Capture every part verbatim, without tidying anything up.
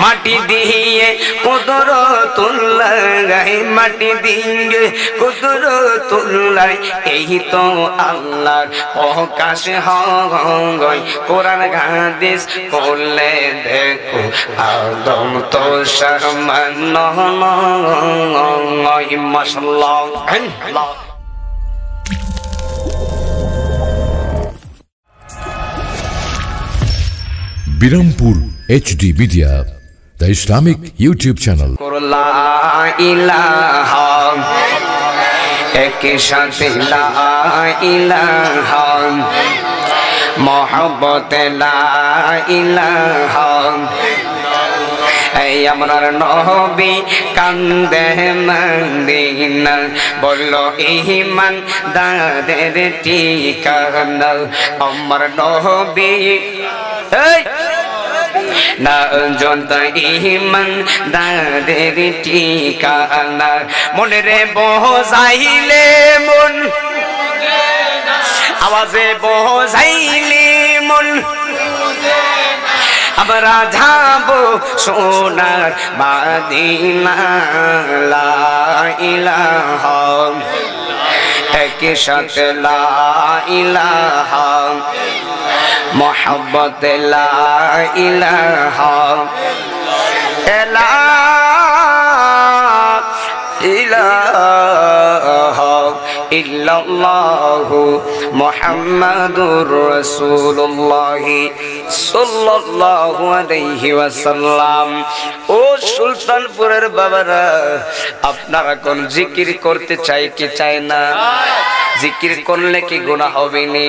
माटी दिए कुदरतुल्लाह माटी दिए कुदरतुल्लाह यही तो अल्लाह प्रकाश हई कुरान हादिस पढ़ले देखो आदम तो शर्मन मसल्ला। Birampur H D media the Islamic YouTube channel. ला इलाहा एक साथ ला इलाहा मोहब्बत ला इलाहा আমার নবী কান্দে মদিনা বললো ঈমান দাদের ঠিকানা আমার নবী এই ना जनता ईमान दादेर ठिकाना मन रे बोझाइले मन आवाजे बोझाइले मन আমরা যাব সোনার মদিনা লা ইলাহা একে সাথে লা ইলাহা মোহাব্বত লা ইলাহা ইলাহা ইল্লাল্লাহু মুহাম্মাদুর রাসূলুল্লাহ সাল্লাল্লাহু আলাইহি ওয়াসাল্লাম। ও সুলতানপুরের বাবারা, আপনারা কোন জিকির করতে চাই কি চাই না? জিকির করলে কি গুনাহ হবে না?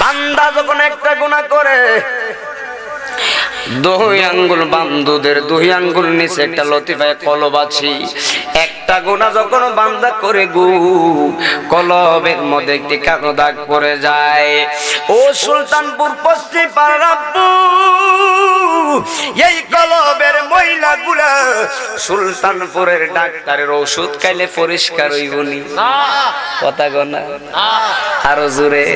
বান্দা যখন একটা গুনাহ করে দুই আঙ্গুল বান্দুদের দুই আঙ্গুল নিচে একটা লতিফায়ে কলব আছে। একটা গুনাহ যখন বান্দা করে গু কলবের মধ্যে একটি কালো দাগ পড়ে যায়। ও সুলতানপুর পশ্চিম পাড়ার আব্বু, এই কলবের ময়লাগুলা সুলতানপুরের ডাক্তারের ওষুধ খাইলে পরিষ্কার হইবনি? না, কথা কন না, আরো জোরে।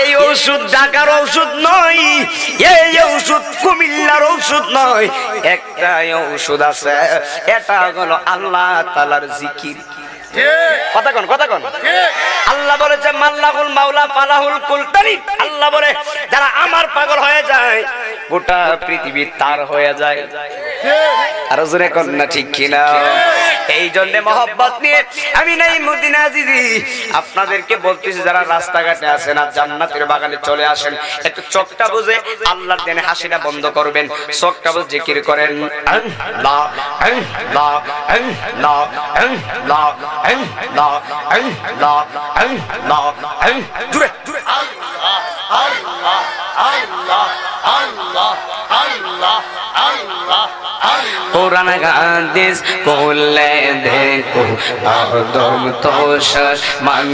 এই ওষুধ ঢাকার ওষুধ নয়, এই ওষুধ কুমিল্লার ওষুধ নয়, একটা ওষুধ আছে, এটা হলো আল্লাহ তাআলার জিকির। কথা কন, কথা কন। আল্লাহ বলে যে মাল্লাহুল মাওলা ফালাহুল কুলতানি, আল্লাহ বলে যারা আমার পাগল হয়ে যায় গোটা পৃথিবী তার হয়ে যায়। আর জোরে কন না, ঠিক কিনা? এই জন্য মহব্বত নিয়ে আমি নাই মদিনা জিজি আপনাদেরকে বলতেছি, যারা রাস্তাঘাটে আছেন আর জান্নাতের বাগানে চলে আসেন, একটু চোখটা বুঝে আল্লাহর দেনে হাসিটা বন্ধ করবেন, চোখটা বুঝে জিকির করেন। আল্লাহ আল্লাহ আল্লাহ আল্লাহ আল্লাহ আল্লাহ আল্লাহ আল্লাহ জোরে জোরে আল্লাহ আল্লাহ আল্লাহ আল্লাহ আল্লাহ আল্লাহ। কোরআন হাদিস পড়লে দেখো আদম তো শর্মন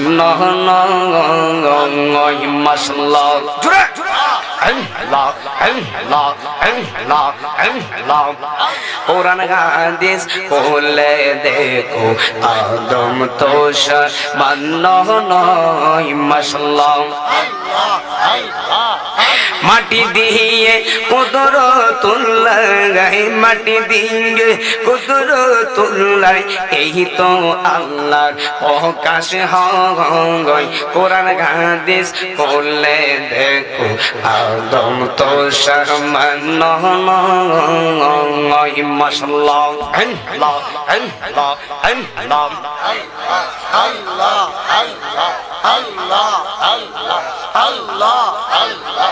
মাশাআল্লাহ জোরে আল্লাহ আল্লাহ আল্লাহ আল্লাহ। কোরআন হাদিস পড়লে দেখো আদম তো শর্মন মাশাআল্লাহ আল্লাহ আল্লাহ। মাটি দিয়ে কুদরতুল্লাহ মাটি দিয়ে কুদরতুল্লাহ এই তো আল্লাহর প্রকাশ হই কোরআন হাদিস পড়লে দেখো আদম তো শর্মন মাশাআল্লাহ আল্লাহ আল্লাহ আল্লাহ আল্লাহ আল্লাহ আল্লাহ আল্লাহ আল্লাহ।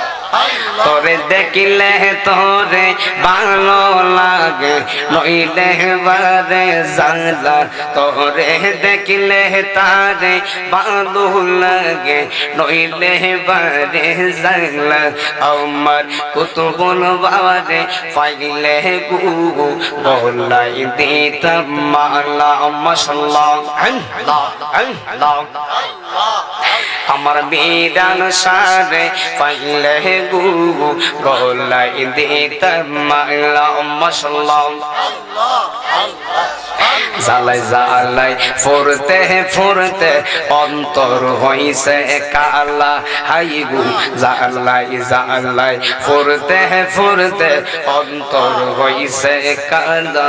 তোরে দেখিলে তোরে ভালো লাগে নইলে বারে জালা, তোরে দেখিলে তারে ভালো লাগে নইলে বারে জালা, আমার কুতুবুল বাবারে পাইলে গু বলাই দিতাম মালা মাশাআল্লাহ আল্লাহ আল্লাহ। আমার বিধান সারে পাইলে গু গলাই দিতাম মালা মাশাআল্লাহ আল্লাহ আল্লাহ। জালাই জালাই ফুরতে ফুরতে অন্তর হইছে কালা হাই গো জালাই জালাই ফুরতে ফুরতে অন্তর হইছে কালা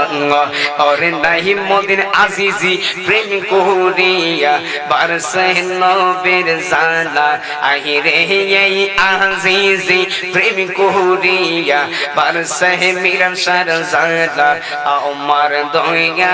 ওরে নাহি মদিন আজিজি প্রেম কোরিয়া বারসে নবীর জালা আহিরে এই আজিজি প্রেম কোরিয়া বারসে মিরান সারজালা আমার দয়া